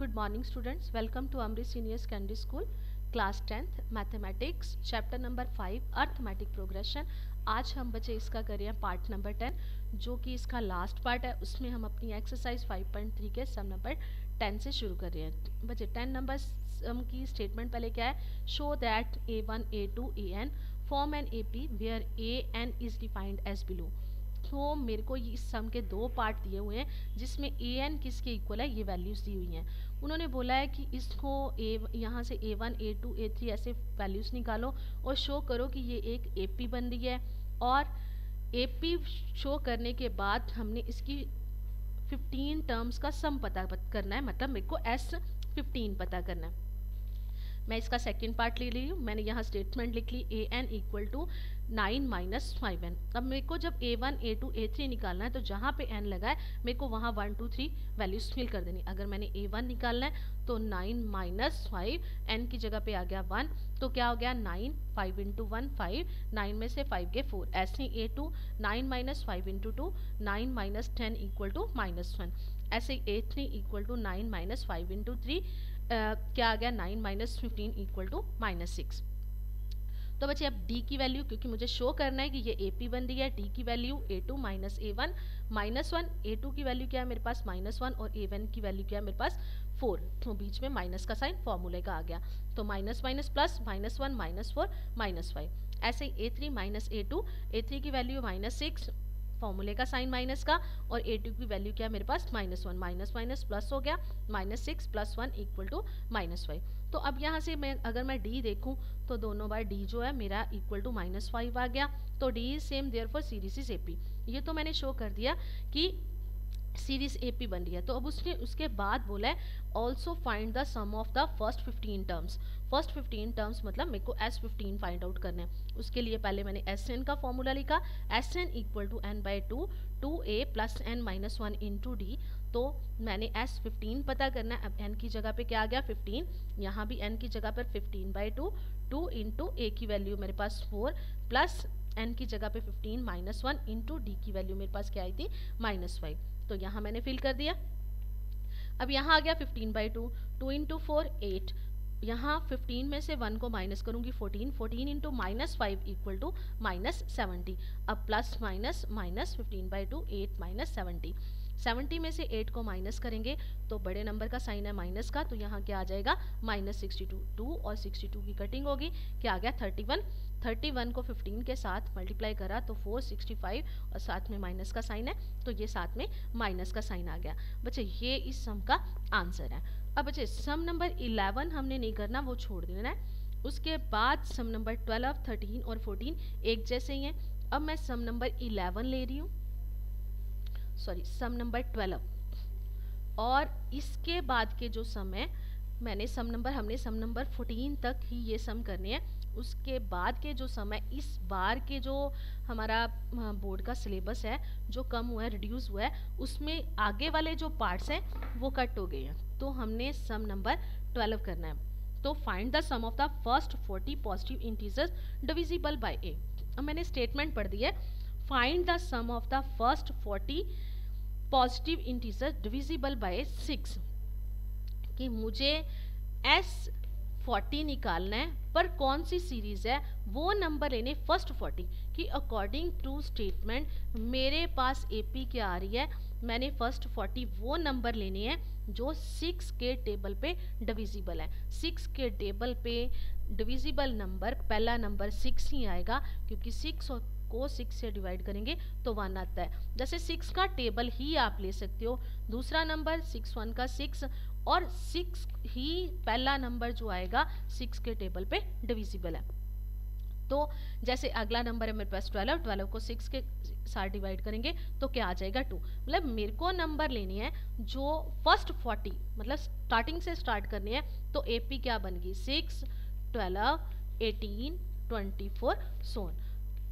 Good morning students, welcome to Amrit Senior Secondary School, class 10th mathematics, chapter number 5 arithmetic progression। आज हम बच्चे इसका कर रहे हैं पार्ट नंबर 10 जो कि इसका लास्ट पार्ट है। उसमें हम अपनी एक्सरसाइज 5.3 के सम नंबर 10 से शुरू कर रहे हैं। बच्चे 10 नंबर सम की स्टेटमेंट पहले क्या है, show that a1 a2 an form an ap where an is defined as below। तो मेरे को इस सम के दो पार्ट दिए हुए हैं जिसमें ए एन किसके इक्वल है ये वैल्यूज़ दी हुई हैं। उन्होंने बोला है कि इसको यहाँ से a1 a2 a3 ऐसे वैल्यूज़ निकालो और शो करो कि ये एक ए पी बन रही है, और ए पी शो करने के बाद हमने इसकी 15 टर्म्स का सम पता करना है, मतलब मेरे को S15 पता करना है। मैं इसका सेकंड पार्ट ले रही हूँ। मैंने यहाँ स्टेटमेंट लिख ली a n equal to 9 - 5n। अब मेरे को जब a1 a2 a3 निकालना है तो जहाँ पे n लगा है मेरे को वहाँ 1 2 3 वैल्यूज फिल कर देनी। अगर मैंने a1 निकालना है तो 9 - 5, n की जगह पे आ गया 1, तो क्या हो गया 9 5 × 1 5, 9 में से 5 के 4। ऐसे ही a2 9 - 5 × 2, 9 - 10 = -1। ऐसे ही a3 इक्वल टू 9 - 5 × 3, क्या आ गया 9 - 15 = -6। तो बच्चे अब d की वैल्यू, क्योंकि मुझे शो करना है कि ये ए पी बन रही है, d की वैल्यू a2 - a1 - 1, a2 की वैल्यू क्या है मेरे पास -1 और a1 की वैल्यू क्या है मेरे पास 4। तो बीच में माइनस का साइन फॉर्मूले का आ गया, तो -- + -1 - 4 - 5। ऐसे ही a3 - a2, a3 की वैल्यू -6, फॉर्मूले का साइन माइनस का, और a2 की वैल्यू क्या है मेरे पास -1, माइनस प्लस हो गया, -6 + 1 = -5। तो अब यहाँ से मैं अगर मैं d देखूँ तो दोनों बार d जो है मेरा इक्वल टू -5 आ गया। तो d is same therefore series is A P. ये तो मैंने शो कर दिया कि सीरीज ए पी बन रही है। तो अब उसने उसके बाद बोला है also find the sum of the first 15 terms. First 15 terms मतलब मेरे को S15 फाइंड आउट करना है। उसके लिए पहले मैंने Sn का फॉर्मूला लिखा, Sn equal to n/2 2a + n - 1 × d। तो मैंने S15 पता करना है। अब n की जगह पे क्या आ गया 15, यहाँ भी n की जगह पर 15/2, 2 × a की वैल्यू मेरे पास 4 प्लस n की जगह पे 15 - 1 × d की वैल्यू मेरे पास क्या आई थी -5। तो यहाँ मैंने फिल कर दिया। अब यहाँ आ गया 15/2, 2 × 4 8, यहाँ 15 में से 1 को माइनस करूँगी 14, 14 × -5 = -70। अब प्लस माइनस माइनस 15/2 8 -70, 70 में से 8 को माइनस करेंगे तो बड़े नंबर का साइन है माइनस का, तो यहाँ क्या आ जाएगा -62। 2 और 62 की कटिंग होगी, क्या आ गया 31। 31 को 15 के साथ मल्टीप्लाई करा तो 465, और साथ में माइनस का साइन है तो ये साथ में माइनस का साइन आ गया। बच्चे ये इस सम का आंसर है। अब बच्चे सम नंबर 11 हमने नहीं करना, वो छोड़ देना है। उसके बाद सम नंबर 12, 13 और 14 एक जैसे ही हैं। अब मैं सम नंबर 11 ले रही हूँ, सॉरी सम नंबर 12, और इसके बाद के जो सम है मैंने हमने सम नंबर 14 तक ही ये सम करने हैं। उसके बाद के जो सम है, इस बार के जो हमारा बोर्ड का सिलेबस है जो कम हुआ है, रिड्यूस हुआ है, उसमें आगे वाले जो पार्ट्स हैं वो कट हो गए हैं। तो हमने सम नंबर 12 करना है। तो find the sum of the first 40 positive integers divisible by a. अब मैंने स्टेटमेंट पढ़ दी है, find the sum of the first 40 positive integers divisible by 6, कि मुझे S40 निकालना है पर कौन सी सीरीज है वो नंबर लेने फर्स्ट 40 कि अकॉर्डिंग टू स्टेटमेंट मेरे पास AP क्या आ रही है। मैंने फर्स्ट 40 वो नंबर लेने हैं जो 6 के टेबल पे डिविजिबल है। 6 के टेबल पे डिविजिबल नंबर पहला नंबर 6 ही आएगा, क्योंकि 6 को 6 से डिवाइड करेंगे तो 1 आता है। जैसे 6 का टेबल ही आप ले सकते हो। दूसरा नंबर 6 1 का 6, और 6 ही पहला नंबर जो आएगा 6 के टेबल पे डिविजिबल है। तो जैसे अगला नंबर है मेरे पास 12, 12 को 6 के साथ डिवाइड करेंगे तो क्या आ जाएगा 2। मतलब मेरे को नंबर लेने हैं जो फर्स्ट 40 मतलब स्टार्टिंग से स्टार्ट करनी है। तो AP क्या बन गई 6 12 18 24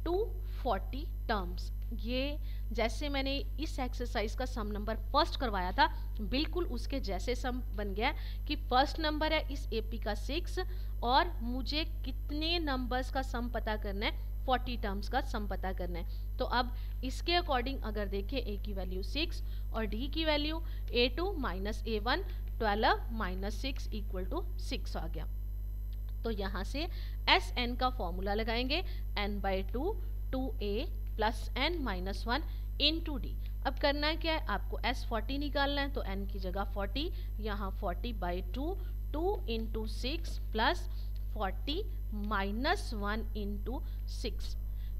240 टर्म्स। ये जैसे मैंने इस एक्सरसाइज का सम नंबर फर्स्ट करवाया था बिल्कुल उसके जैसे सम बन गया है कि फर्स्ट नंबर है इस AP का 6, और मुझे कितने नंबर्स का सम पता करना है 40 टर्म्स का सम पता करना है। तो अब इसके अकॉर्डिंग अगर देखें A की वैल्यू 6 और D की value A2 - A1 12 minus 6 equal to 6 आ गया। तो यहाँ से एस एन का फॉर्मूला लगाएंगे, n by two two a plus n minus 1 into d. अब करना क्या है आपको, एस 40 निकालना है तो एन की जगह 40, यहाँ 40 by two two into 6 plus 40 minus 1 into 6।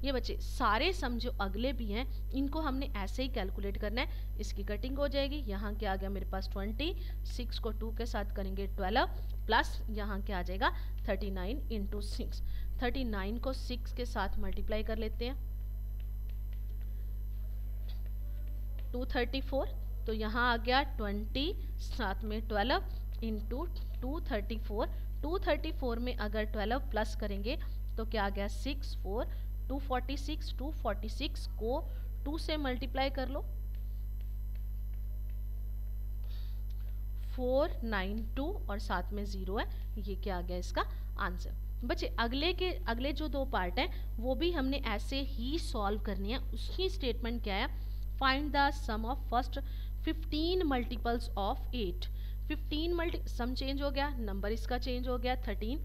ये बच्चे सारे समझो अगले भी हैं, इनको हमने ऐसे ही कैलकुलेट करना है। इसकी कटिंग हो जाएगी, यहाँ क्या आ गया मेरे पास 26 को 2 के साथ करेंगे 12 प्लस यहाँ क्या आ जाएगा 39 इंटू 6। 39 को 6 के साथ मल्टीप्लाई कर लेते हैं 234, तो यहाँ आ गया 20 साथ में 12 इंटू 234। 234 में अगर 12 प्लस करेंगे तो क्या आ गया 64, 246, 246 को 2 से मल्टीप्लाई कर लो 492 और साथ में 0 है, ये क्या आ गया इसका आंसर। बच्चे अगले जो दो पार्ट हैं वो भी हमने ऐसे ही सॉल्व करनी है। उसकी स्टेटमेंट क्या है, find the sum of first 15 multiples of 8। 15 sum change हो गया, नंबर इसका चेंज हो गया 13।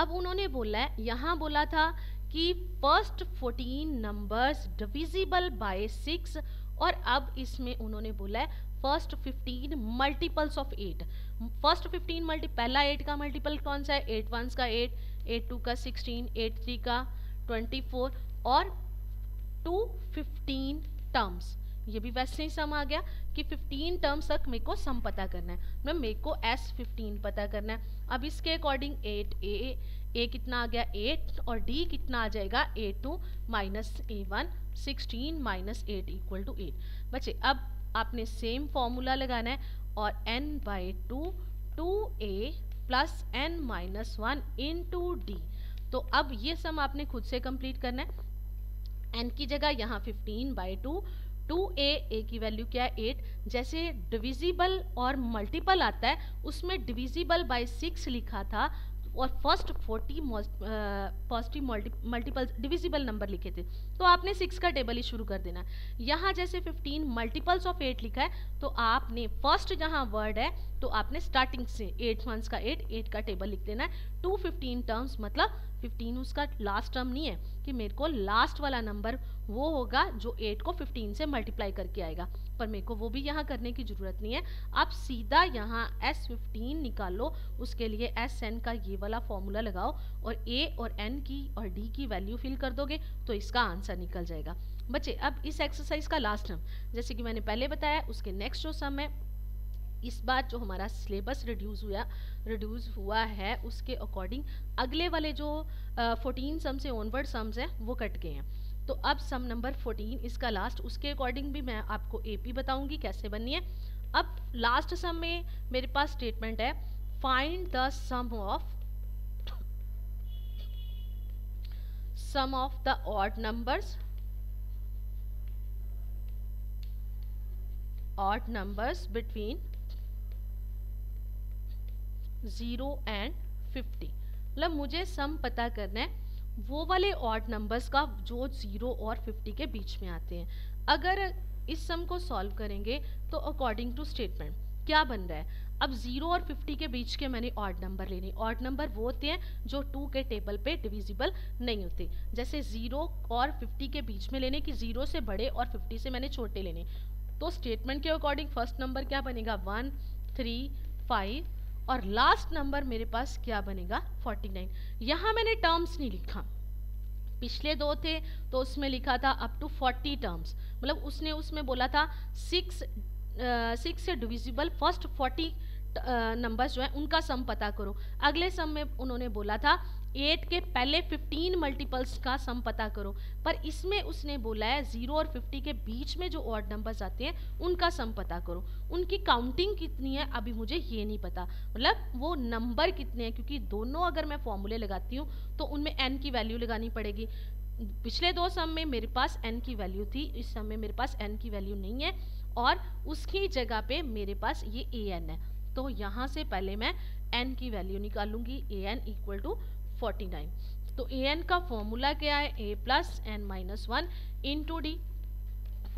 अब उन्होंने बोला है, यहाँ बोला था कि फर्स्ट 14 नंबर्स डिविजिबल बाय 6 और अब इसमें उन्होंने बोला है फर्स्ट 15 मल्टीपल्स ऑफ 8। फर्स्ट 15 पहला 8 का मल्टीपल कौन सा है, 8 1 का 8, 8 2 का 16, 8 3 का 24 और 2 15 टर्म्स। ये भी वैसे ही सम आ गया कि 15 टर्म्स तक मेरे को सम पता करना है, मैम मेरे को S15 पता करना है। अब इसके अकॉर्डिंग 8 ए कितना आ गया 8 और D कितना आ जाएगा A2 minus A1, 16 minus 8 equal to 8। बच्चे अब आपने सेम फॉर्मूला लगाना है और n by two two a plus n minus 1 into d. तो अब ये सम आपने खुद से कंप्लीट करना है। एन की जगह यहाँ 15 बाई टू टू ए की वैल्यू क्या है 8। जैसे डिविजिबल और मल्टीपल आता है उसमें डिविजिबल बाई 6 लिखा था और फर्स्ट 40 मल्टीपल डिविजिबल नंबर लिखे थे तो आपने 6 का टेबल ही शुरू कर देना। यहाँ जैसे 15 मल्टीपल्स ऑफ 8 लिखा है तो आपने फर्स्ट जहाँ वर्ड है तो आपने स्टार्टिंग से 8 1 का 8 का टेबल लिख देना है। 2 15 टर्म्स मतलब 15 उसका लास्ट टर्म नहीं है कि मेरे को लास्ट वाला नंबर वो होगा जो 8 को 15 से मल्टीप्लाई करके आएगा, पर मेरे को वो भी यहाँ करने की ज़रूरत नहीं है। आप सीधा यहाँ S15 निकालो, उसके लिए SN का ये वाला फॉर्मूला लगाओ और A और N की और D की वैल्यू फिल कर दोगे तो इसका आंसर निकल जाएगा। बच्चे अब इस एक्सरसाइज का लास्ट टर्म जैसे कि मैंने पहले बताया उसके नेक्स्ट जो सम है, इस बार जो हमारा सिलेबस रिड्यूस हुआ है उसके अकॉर्डिंग अगले वाले जो 14 सम से ऑनवर्ड सम्स हैं वो कट गए हैं। तो अब सम नंबर 14 इसका लास्ट, उसके अकॉर्डिंग भी मैं आपको एपी बताऊंगी कैसे बननी है। अब लास्ट सम में मेरे पास स्टेटमेंट है find the sum of the odd numbers between 0 and 50। मतलब मुझे सम पता करना है वो वाले ऑड नंबर्स का जो 0 और 50 के बीच में आते हैं। अगर इस सम को सॉल्व करेंगे तो अकॉर्डिंग टू स्टेटमेंट क्या बन रहा है, अब 0 और 50 के बीच के मैंने ऑड नंबर लेने। ऑड नंबर वो होते हैं जो 2 के टेबल पे डिविजिबल नहीं होते, जैसे 0 और 50 के बीच में लेने कि 0 से बड़े और 50 से मैंने छोटे लेने। तो स्टेटमेंट के अकॉर्डिंग फर्स्ट नंबर क्या बनेगा 1 3 5 और लास्ट नंबर मेरे पास क्या बनेगा 49। यहाँ मैंने टर्म्स नहीं लिखा, पिछले दो थे तो उसमें लिखा था अप टू 40 टर्म्स, मतलब उसने उसमें बोला था 6 से डिविजिबल फर्स्ट 40 नंबर्स जो हैं उनका सम पता करो। अगले सम में उन्होंने बोला था 8 के पहले 15 मल्टीपल्स का सम पता करो, पर इसमें उसने बोला है 0 और 50 के बीच में जो ऑड नंबर्स आते हैं उनका सम पता करो। उनकी काउंटिंग कितनी है अभी मुझे ये नहीं पता, मतलब वो नंबर कितने हैं, क्योंकि दोनों अगर मैं फॉर्मूले लगाती हूँ तो उनमें एन की वैल्यू लगानी पड़ेगी। पिछले दो सम में मेरे पास एन की वैल्यू थी, इस सम में मेरे पास एन की वैल्यू नहीं है और उसकी जगह पर मेरे पास ये ए एन है। तो यहाँ से पहले मैं एन की वैल्यू निकालूंगी, ए एन इक्वल टू 49। तो ए एन का फॉर्मूला क्या है, a plus n minus 1 into d.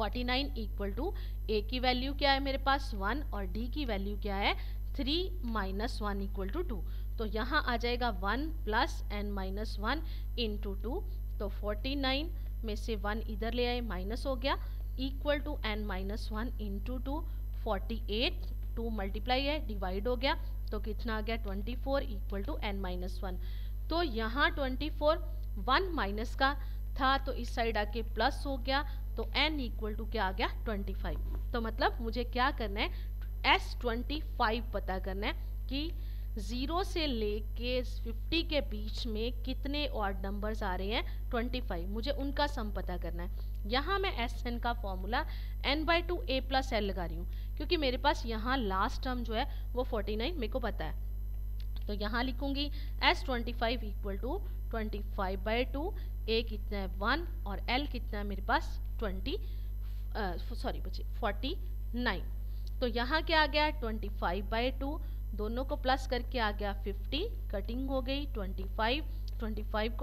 49 equal to a की वैल्यू क्या है मेरे पास 1 और डी की वैल्यू क्या है 3 माइनस 1 इक्वल टू 2। तो यहाँ आ जाएगा 1 प्लस n माइनस 1 इंटू 2। तो 49 में से 1 इधर ले आए माइनस हो गया equal to n minus 1 into 2। 48 2 multiply है डिवाइड हो गया तो कितना आ गया 24 इक्वल टू n माइनस 1। तो यहाँ 24 1 माइनस का था तो इस साइड आके प्लस हो गया तो n इक्वल टू क्या आ गया 25। तो मतलब मुझे क्या करना है S25 पता करना है कि 0 से लेके 50 के बीच में कितने ऑड नंबर्स आ रहे हैं 25, मुझे उनका सम पता करना है। यहाँ मैं SN का फॉर्मूला n/2 a + l लगा रही हूँ क्योंकि मेरे पास यहाँ लास्ट टर्म जो है वो 49 मेरे को पता है। तो यहाँ लिखूँगी S25 इक्वल टू 25/2 a कितना है 1 और l कितना है मेरे पास 49। तो यहाँ क्या आ गया 25/2 दोनों को प्लस करके आ गया 50, कटिंग हो गई 25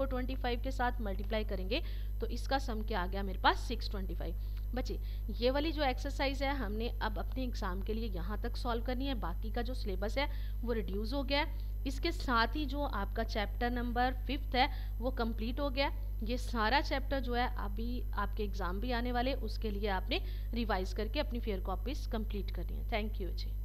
को 25 के साथ मल्टीप्लाई करेंगे तो इसका सम क्या आ गया मेरे पास 625 बचे। ये वाली जो एक्सरसाइज है हमने अब अपने एग्ज़ाम के लिए यहाँ तक सॉल्व करनी है। बाकी का जो सिलेबस है वो रिड्यूस हो गया है, इसके साथ ही जो आपका चैप्टर नंबर 5 है वो कंप्लीट हो गया। ये सारा चैप्टर जो है अभी आपके एग्ज़ाम भी आने वाले, उसके लिए आपने रिवाइज़ करके अपनी फेयर कॉपीज़ कंप्लीट करनी है। Thank you ji.